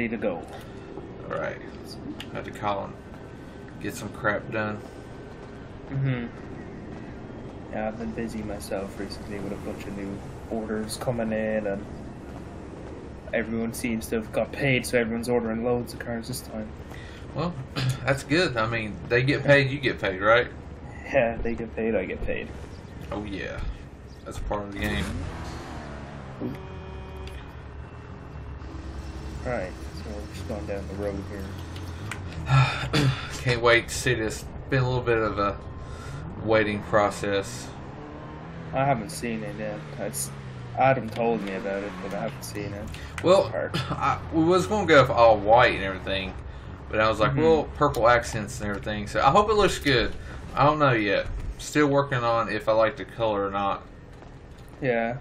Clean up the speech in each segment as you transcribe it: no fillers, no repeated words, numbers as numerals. ready to go. All right, I had to call and get some crap done. Mm-hmm. Yeah, I've been busy myself recently with a bunch of new orders coming in, and everyone seems to have got paid, so everyone's ordering loads of cars this time. Well, that's good. I mean, they get paid, you get paid, right? Yeah, they get paid, I get paid. Oh yeah, that's part of the game. Alright, so we're just going down the road here. Can't wait to see this. Been a little bit of a waiting process. I haven't seen it yet. Adam told me about it, but I haven't seen it. Well, we was going to go with all white and everything, but I was like, well, purple accents and everything, so I hope it looks good. I don't know yet. Still working on if I like the color or not. Yeah,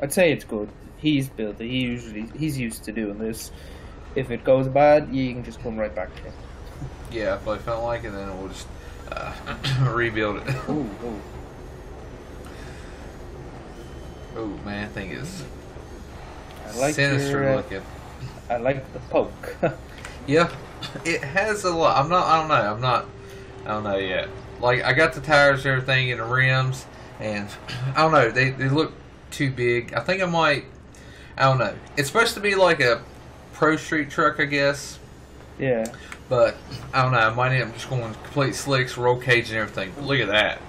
I'd say it's good. He's built it. He's used to doing this. If it goes bad, you can just come right back to him. Yeah, if I don't like it, then we'll just rebuild it. Ooh, ooh. Oh man, thing is sinister looking. I like the poke. Yeah, it has a lot. I don't know yet. Like, I got the tires and everything and the rims, and I don't know, they look too big. I think I might, I don't know. It's supposed to be like a pro street truck, I guess. Yeah. But I don't know. I might end up just going complete slicks, roll cage, and everything. But look at that.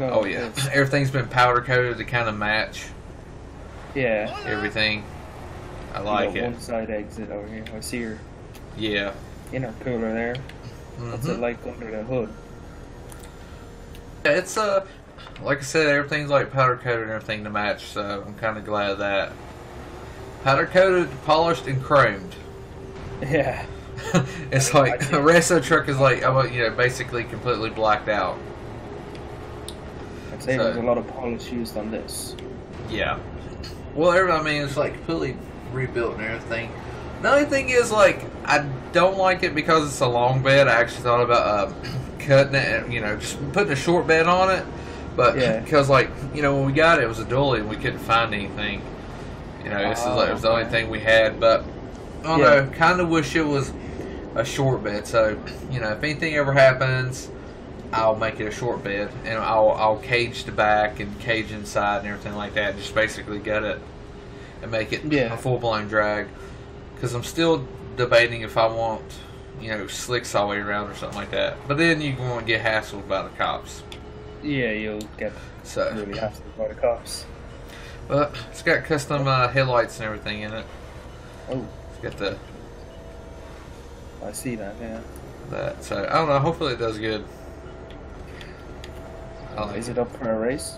Oh yeah, everything's been powder coated to kind of match. Yeah. Everything. I like it. One side exit over here. I see her. Yeah. Intercooler there. What's it like under the hood? Yeah, it's like I said, everything's like powder coated and everything to match. So I'm kind of glad of that. Powder coated, polished, and chromed. Yeah. It's like the rest of the truck is like, you know, basically completely blacked out. I'd say there's a lot of polish used on this. Yeah. Well, I mean, it's like completely rebuilt and everything. The only thing is, like, I don't like it because it's a long bed. I actually thought about cutting it and, you know, just putting a short bed on it. But because, like, you know, when we got it, it was a dually and we couldn't find anything. You know, this is like, it was the only thing we had. But I don't know, kind of wish it was a short bed. So, you know, if anything ever happens, I'll make it a short bed, and I'll cage the back and cage inside and everything like that. Just basically gut it and make it a full-blown drag. Because I'm still debating if I want, you know, slicks all the way around or something like that. But then you're going to get hassled by the cops. Yeah, you'll get really hassled by the cops. But it's got custom headlights and everything in it. Oh, it's got the. I see that. Yeah. That so I don't know. Hopefully it does good. Is it up for a race?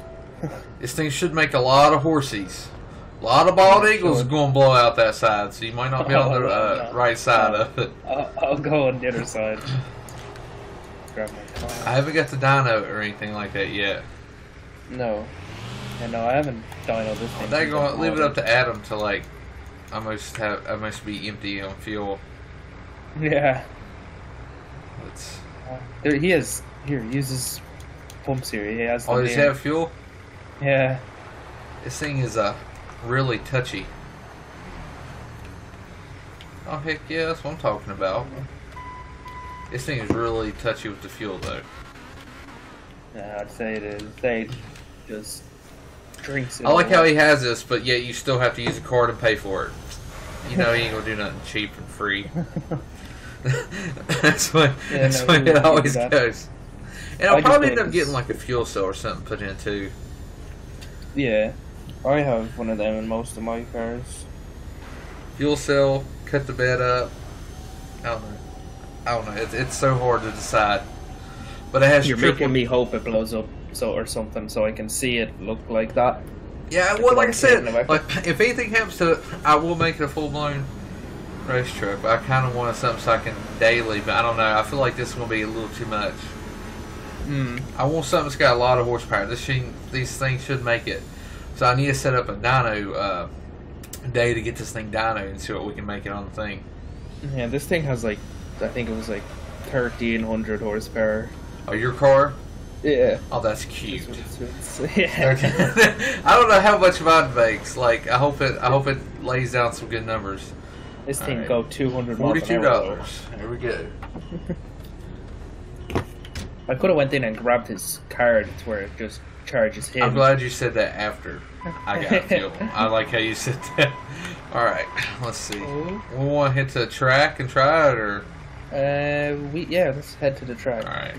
This thing should make a lot of horsies. A lot of bald eagles are going to blow out that side, so you might not be on the right side of it. I'll go on the other side. Grab my car. I haven't got the dyno or anything like that yet. No. And no, I haven't dynoed this thing. They're going to leave it up to Adam to, like, almost be empty on fuel. Yeah. Let's... There he is. Here, uses... pumps here. He has does he have fuel? Yeah. This thing is really touchy. Oh heck yeah, that's what I'm talking about. This thing is really touchy with the fuel though. Yeah, I'd say it is. They just drinks it. I like how he has this, but yet you still have to use a card and pay for it. You know he ain't gonna do nothing cheap and free. that's the way it always goes. And I'll probably end up getting like a fuel cell or something put in too. Yeah, I have one of them in most of my cars. Fuel cell, cut the bed up. I don't know. It's so hard to decide. But it has. You're making me hope it blows up, or something, so I can see it look like that. Yeah, well, like I said, like if anything happens to it, I will make it a full blown race trip. I kind of wanted something so I can daily, but I don't know. I feel like this will be a little too much. I want something that's got a lot of horsepower. These things should make it. So I need to set up a dyno day to get this thing dyno and see what we can make it on the thing. Yeah, this thing has like, I think it was like 1,300 horsepower. Oh, your car? Yeah. Oh, that's cute. Yeah. I don't know how much mine makes. Like, I hope it lays down some good numbers. This thing go 200 miles an hour. $42. Here we go. I could have went in and grabbed his card to where it just charges him. I'm glad you said that after I got fuel. I like how you said that. Alright, let's see. We want to hit the track and try it, or? Yeah, let's head to the track. Alright.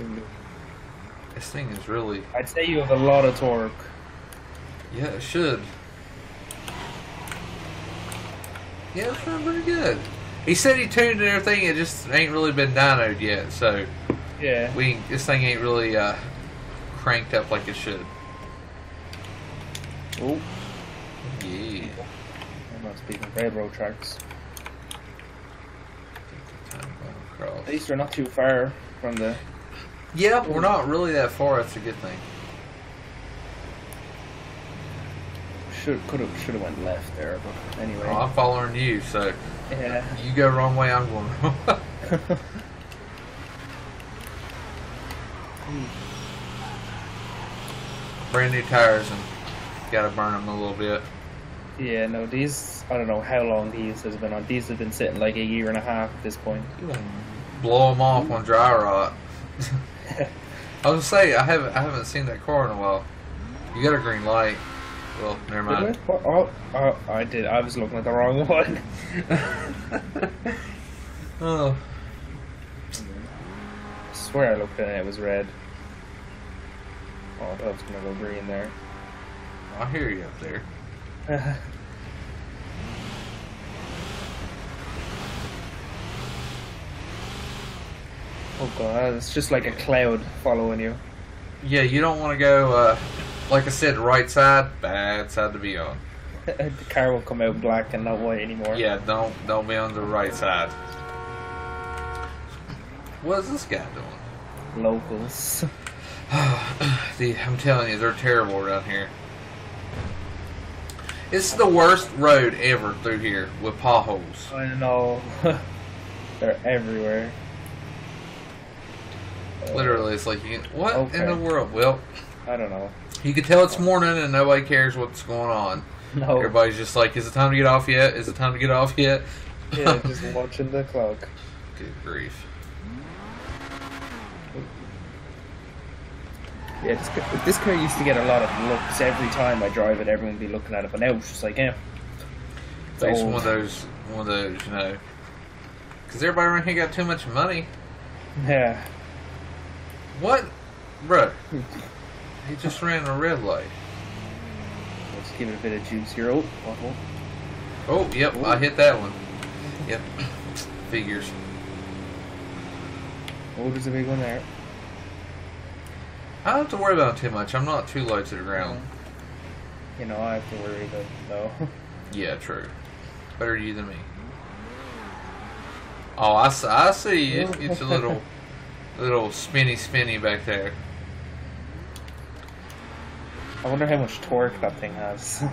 This thing is really... I'd say you have a lot of torque. Yeah, it should. Yeah, it's running pretty good. He said he tuned and everything, it just ain't really been dynoed yet, so... Yeah. This thing ain't really cranked up like it should. Oh. Yeah. I'm not speaking of railroad tracks. At least we're not too far from the... Yeah, but we're not really that far, that's a good thing. Should have went left there, but anyway. Well, I'm following you, so... Yeah. You go wrong way, I'm going wrong way. Brand new tires and gotta burn them a little bit. Yeah, no, these, I don't know how long these has been on. These have been sitting like a year and a half at this point. Blow them off on dry rot. I was gonna say, I haven't seen that car in a while. You got a green light. Well, never mind. Oh, I did. I was looking at the wrong one. Oh. I swear I looked at it, it was red. Oh, I thought it was gonna go green there. I hear you up there. Oh god, it's just like a cloud following you. Yeah, you don't want to go, like I said, right side, bad side to be on. The car will come out black and not white anymore. Yeah, don't be on the right side. What is this guy doing? Locals. Dude, I'm telling you, they're terrible around here. It's the worst road ever through here with potholes. I know. They're everywhere. Literally, it's like, what in the world? Well, I don't know. You can tell it's morning and nobody cares what's going on. No. Everybody's just like, is it time to get off yet? Is it time to get off yet? Yeah, just watching the clock. Good grief. Yeah, this car used to get a lot of looks every time I drive it. Everyone would be looking at it, but now it's just like, yeah. It's one of those, you know. Because everybody around here got too much money. Yeah. What, bro? He just ran a red light. Let's give it a bit of juice here. Oh, yep, ooh. I hit that one. Yep, figures. Oh, there's a big one there. I don't have to worry about it too much. I'm not too low to the ground. You know, I have to worry about it, though. Yeah, true. Better you than me. Oh, I see you. It's a little spinny back there. I wonder how much torque that thing has.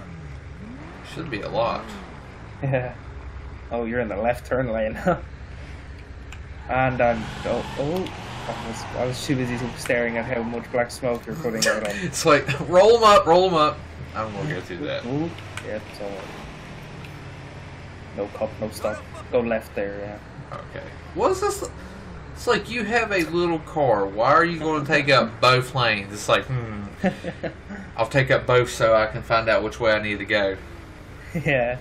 Should be a lot. Yeah. Oh, you're in the left turn lane, huh? And I'm... I was too busy staring at how much black smoke you're putting out on. It's like, roll them up. I'm going to go through that. Yeah, so... No cop, no stop. Go left there, yeah. Okay. What is this? It's like you have a little car. Why are you going to take up both lanes? It's like, I'll take up both so I can find out which way I need to go. Yeah.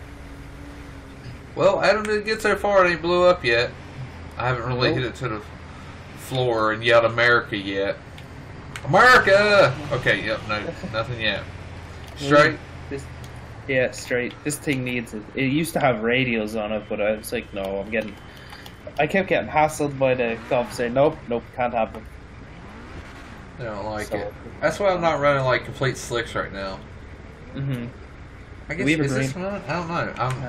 Well, Adam didn't get so far. It ain't blew up yet. I haven't really hit it to the... floor and yelled America yet. America! Okay, yep, no, nothing yet. Straight? Yeah, straight. This thing needs it. It used to have radials on it, but I was like, no, I kept getting hassled by the cops saying, nope, can't happen. They don't like it. That's why I'm not running like complete slicks right now. Mm-hmm. I guess, is this one? I don't know. I'm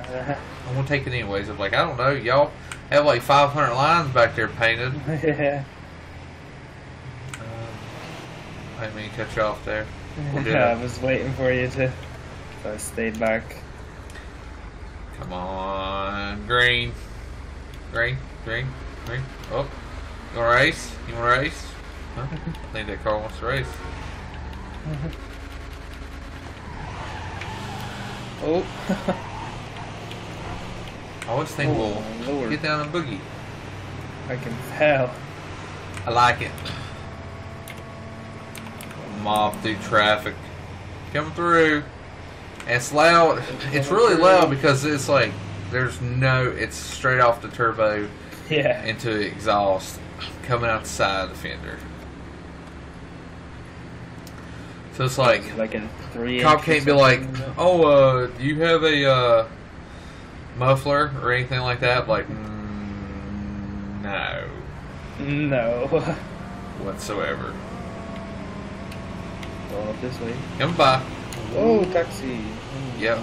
going to take it anyways. I'm like, I don't know, y'all have like 500 lines back there painted. Yeah. I didn't mean to cut you off there. I was waiting for you to, so I stayed back. Come on, green. Oh, you want to race? Huh? I think that car wants to race. Oh. I was thinking, oh, well, Lord. Get down and boogie. I can tell. I like it. Mob through traffic. Coming through. And it's loud. It's really loud because it's like, there's no, it's straight off the turbo. Yeah. Into the exhaust. Coming out the side of the fender. So it's like a cop can't be like, oh, do you have a muffler or anything like that? Like, no. No. Whatsoever. Well, up this way. Come by. Oh, taxi. Yep.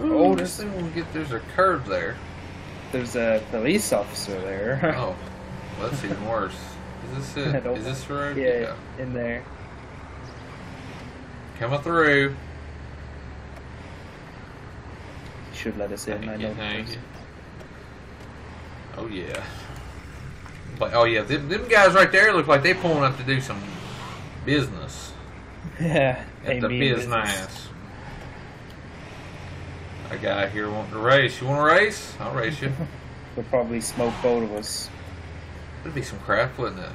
Oh, this thing will get, there's a curve there. There's a police officer there. Oh, well, that's even worse. Is this it? Is this the road? Yeah, yeah, in there. Coming through. Should let us in. I know. Oh yeah. But oh yeah, them guys right there look like they pulling up to do some business. Yeah. At the business. A guy here wanting to race. You want to race? I'll race you. They'll probably smoke both of us. That'd be some crap, wouldn't it?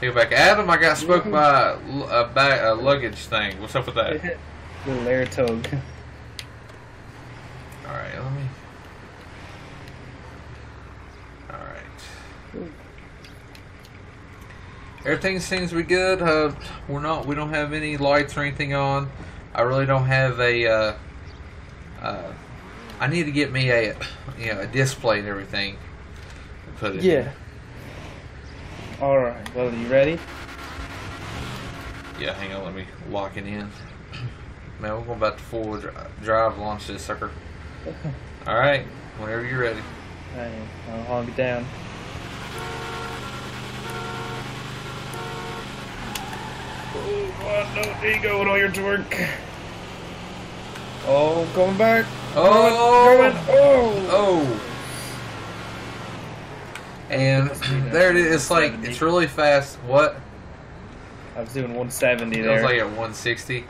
Hey, back, Adam. I got smoked by a luggage thing. What's up with that? Little air tug. All right, let me. All right. Everything seems to be good. We're not. We don't have any lights or anything on. I really don't have a. I need to get me a, you know, a display and everything. And put it. Yeah. Alright, well, you ready? Yeah, hang on, let me lock it in. Man, we're going about to full drive launch this sucker. Alright, whenever you're ready. Alright, I'll hog it down. Oh, what the ego with all your torque. Oh, going back. Oh! Going, oh! Oh! And there it is. It's like, it's really fast. What? I was doing 170 there. It was like at 160.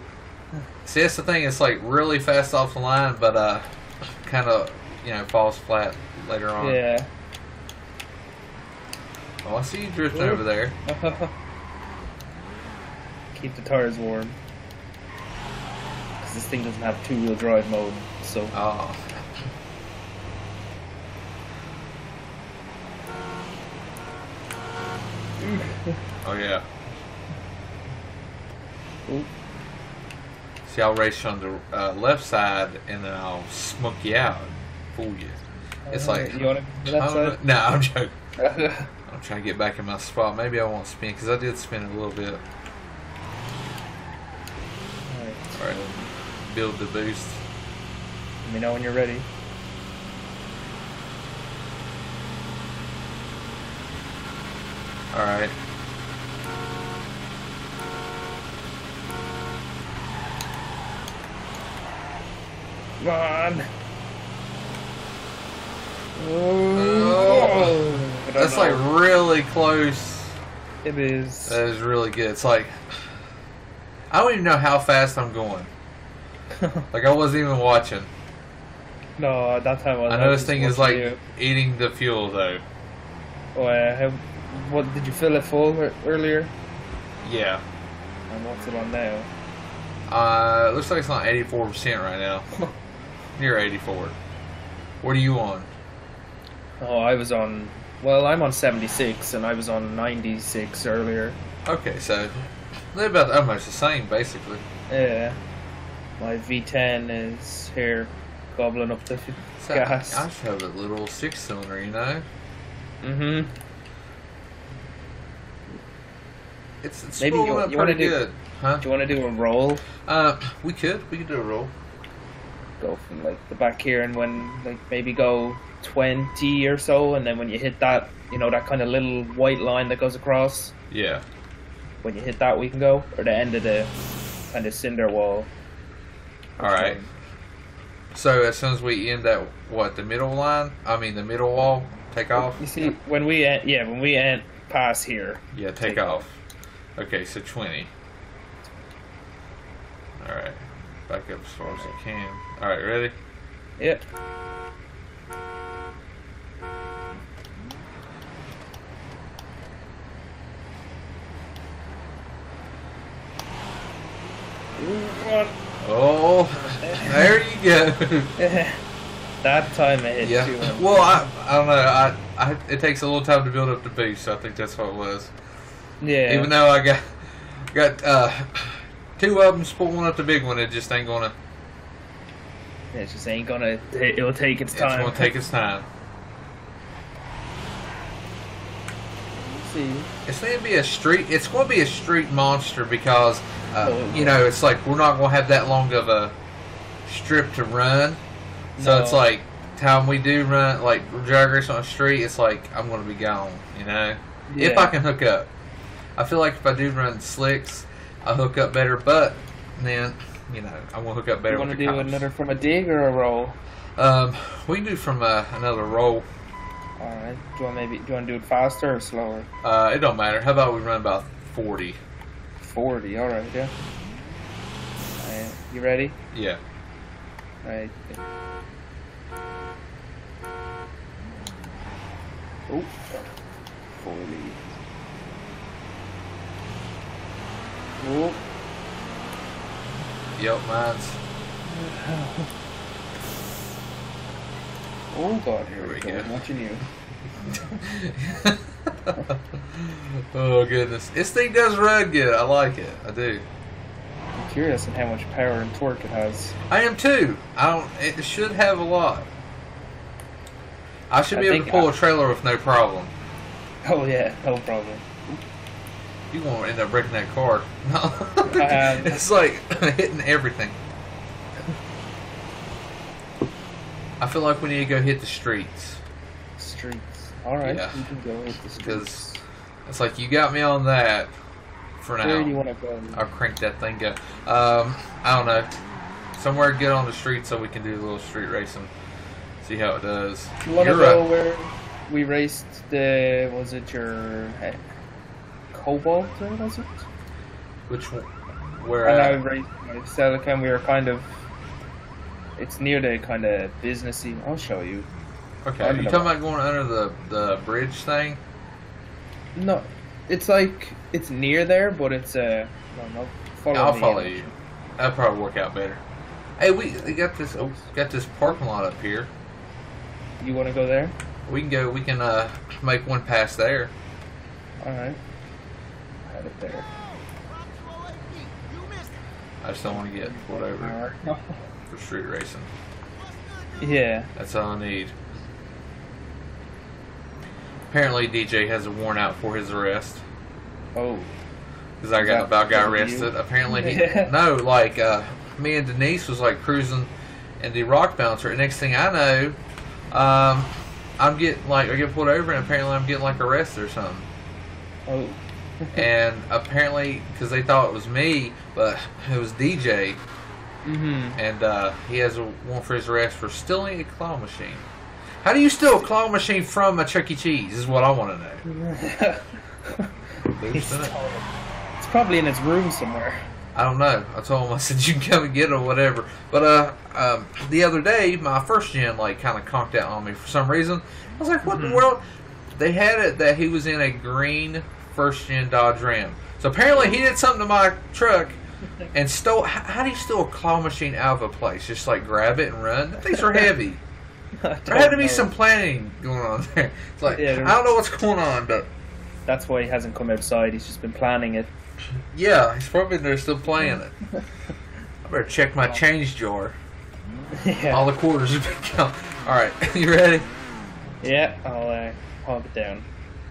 See, that's the thing. It's like really fast off the line, but kind of, you know, falls flat later on. Yeah. Oh, I see you drifting over there. Keep the tires warm. Because this thing doesn't have two-wheel drive mode, so... Oh. Oh yeah. Ooh. See, I'll race you on the left side, and then I'll smoke you out, and fool you. It's like you want to that side? No, I'm joking. I'm trying to get back in my spot. Maybe I won't spin because I did spin a little bit. All right, build the boost. Let me know when you're ready. All right. Come on. Oh. That's like really close. It is. That is really good. It's like, I don't even know how fast I'm going. Like I wasn't even watching. No, that time I wasn't. I know this thing is like eating the fuel though. Oh, yeah. What, did you fill it full earlier? Yeah. And what's it on now? It looks like it's on 84% right now. Near 84. What are you on? Oh, I was on... Well, I'm on 76, and I was on 96 earlier. Okay, so... They're about almost the same, basically. Yeah. My V10 is here, gobbling up the gas. I just have a little six-cylinder, you know? Mm-hmm. It's maybe rolling up pretty good. Huh? Do you want to do a roll? We could do a roll. Go from like the back here, and when like maybe go 20 or so, and then when you hit that, you know, that kind of little white line that goes across. Yeah. When you hit that, we can go, or the end of the kind of cinder wall. All right. So as soon as we end that, what, the middle line? I mean the middle wall. Take off. You see, when we end, yeah, when we end pass here. Yeah, take off. Okay, so 20. Alright. Back up as far as I can. Alright, ready? Yep. Run. Oh, there you go. That time it hit you. Well, I don't know. It takes a little time to build up the boost. So I think that's what it was. Yeah. Even though I got two of them spooling up the big one, it just ain't gonna. It just ain't gonna. It'll take its time. It's gonna take its time. Let's see. It's gonna be a street. It's gonna be a street monster because you know, it's like we're not gonna have that long of a strip to run. So it's like time we do run like drag race on the street, it's like I'm gonna be gone, you know. Yeah. If I can hook up, I feel like if I do run slicks, I hook up better. But then you know I want to hook up better. You want to do another from a dig or a roll? We can do from another roll. All right. Do you want to do it faster or slower? It don't matter. How about we run about 40? 40. All right. Yeah. All right. You ready? Yeah. All right. Oh. 40. Whoop. Yep, mine's. Oh god, here we go. I'm watching you. Oh goodness. This thing does run good. I like it. I do. I'm curious on how much power and torque it has. I am too. It should have a lot. I should be able to pull a trailer with no problem. Oh yeah, no problem. You won't end up breaking that car. No. It's like hitting everything. I feel like we need to go hit the streets. Streets. Alright, yeah. You can go hit the streets. Because it's like you got me on that for now. Where do you want to go? I'll crank that thing up. I don't know. Somewhere good on the street so we can do a little street racing. See how it does. You want to go where we raced the... Was it your... Cobalt, was it? Which one? Where? I raced Celica and we were kind of. It's near the kind of businessy. I'll show you. Okay. Are you talking about going under the bridge thing? No, it's like it's near there, but it's no. I'll follow you. That'll probably work out better. Hey, we got this. Oh, got this parking lot up here. You want to go there? We can go. We can make one pass there. All right. It there. I just don't want to get pulled over for street racing. Yeah. That's all I need. Apparently DJ has a warrant out for his arrest. Oh. Because I got arrested. You? Apparently he... No, like, me and Denise was, like, cruising in the rock bouncer. And next thing I know, I get pulled over and apparently I'm getting, like, arrested or something. Oh. And apparently, because they thought it was me, but it was DJ, and he has one for his arrest for stealing a claw machine. How do you steal a claw machine from a Chuck E. Cheese? Is what I want to know. It's probably in his room somewhere. I don't know. I told him, I said you can come and get it or whatever. But the other day, my first gen like kind of conked out on me for some reason. I was like, what in the world? They had it that he was in a green. First gen Dodge Ram. So apparently he did something to my truck and stole. How do you steal a claw machine out of a place? Just like grab it and run? Things are heavy. There had to be some planning going on there. It's like I don't know what's going on, but that's why he hasn't come outside. He's just been planning it. Yeah, he's probably there still playing it. I better check my change jar. Yeah. All the quarters have been gone. All right, you ready? Yeah, I'll honk it down.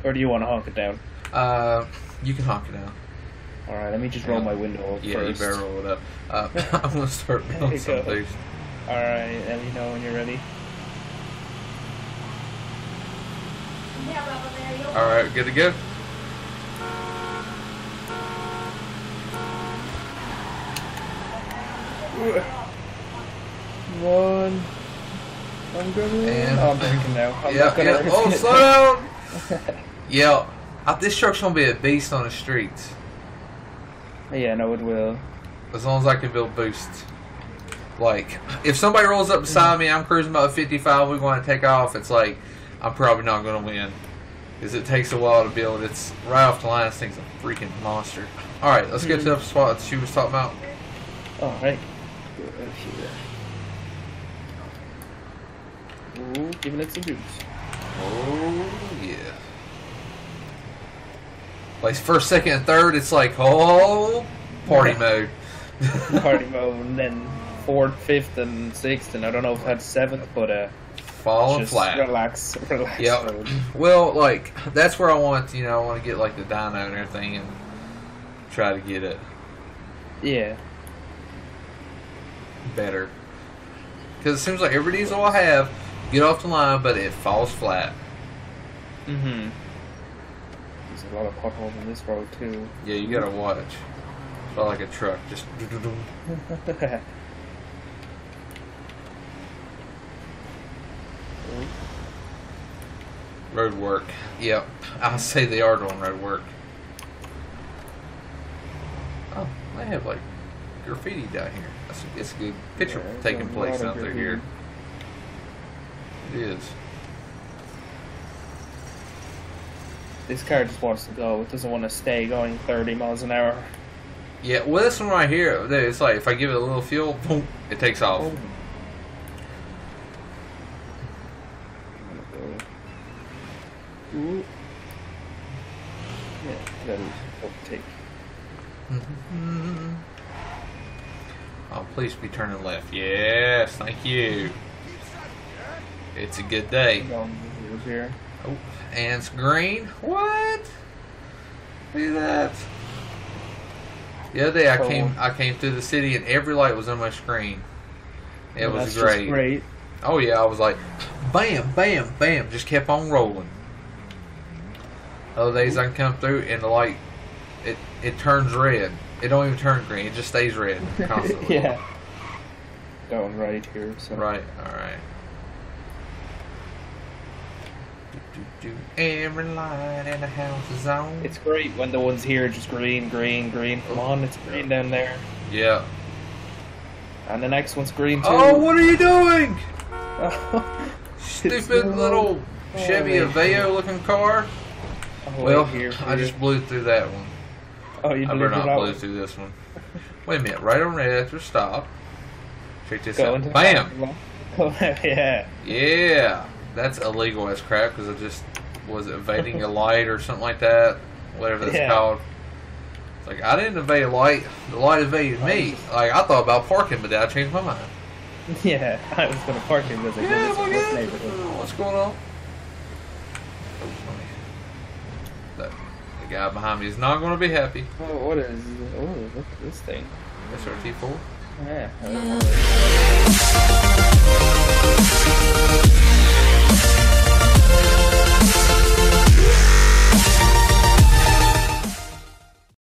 Or do you want to honk it down? You can honk it out. Alright, let me just roll my window up first. Yeah, you better roll it up. I'm going to start building some things. Alright, let me know when you're ready. Alright, good to go? One. I'm going in. Oh, I'm breaking now. I'm not gonna Oh, slow down! Yeah. This truck's gonna be a beast on the streets. Yeah, no, it will. As long as I can build boosts. Like, if somebody rolls up beside me, I'm cruising about 55, we want to take off, it's like, I'm probably not going to win. Because it takes a while to build. It's right off the line, this thing's a freaking monster. Alright, let's get to the spot that she was talking about. Alright. Ooh, giving it some juice. Oh, yeah. Like, first, second, and third, it's like, oh, party mode. Party mode, and then fourth, fifth, and sixth, and I don't know if I had seventh, but fall and flat. Relax. Yep. Mode. Well, like that's where I want. You know, I want to get like the dyno and everything, and try to get it. Yeah. Better. Because it seems like every diesel I have get off the line, but it falls flat. Mm-hmm. There's a lot of potholes on this road too. Yeah, you gotta watch. It's not like a truck, just. Road work. Yep. I'll say they are doing road work. Oh, they have like graffiti down here. It's a good picture taking place out there here. It is. This car just wants to go. It doesn't want to stay going 30 miles an hour. Yeah, well this one right here, it's like if I give it a little fuel, boom, it takes off. Oh. Ooh. Yeah, that is overtake. Oh, please be turning left. Yes, thank you. It's a good day. Oh, and it's green. What? Look at that. The other day I came through the city and every light was on my screen. It was great. Great. Oh yeah, I was like, bam, bam, bam, just kept on rolling. Other days I can come through and the light, it turns red. It don't even turn green. It just stays red constantly. Yeah. Going right here. So. Right. All right. Every light in the house is on. It's great when the ones here are just green, green, green. Come on, it's green down there. Yeah. And the next one's green too. Oh, what are you doing? Stupid little Chevy Aveo looking car. Well, here, I just blew through that one. Oh, you blew through that one? I better not blow through this one. Wait a minute, right on red after stop. Check this out. Bam! Yeah. Yeah. That's illegal as crap because I just was evading a light or something like that. Whatever that's called. It's like, I didn't evade a light. The light evaded me. Like, I thought about parking, but then I changed my mind. Yeah, I was going to park in because I did this neighborhood. What's going on? The guy behind me is not going to be happy. Oh, what is? Oh, look at this thing. SRT4. Yeah.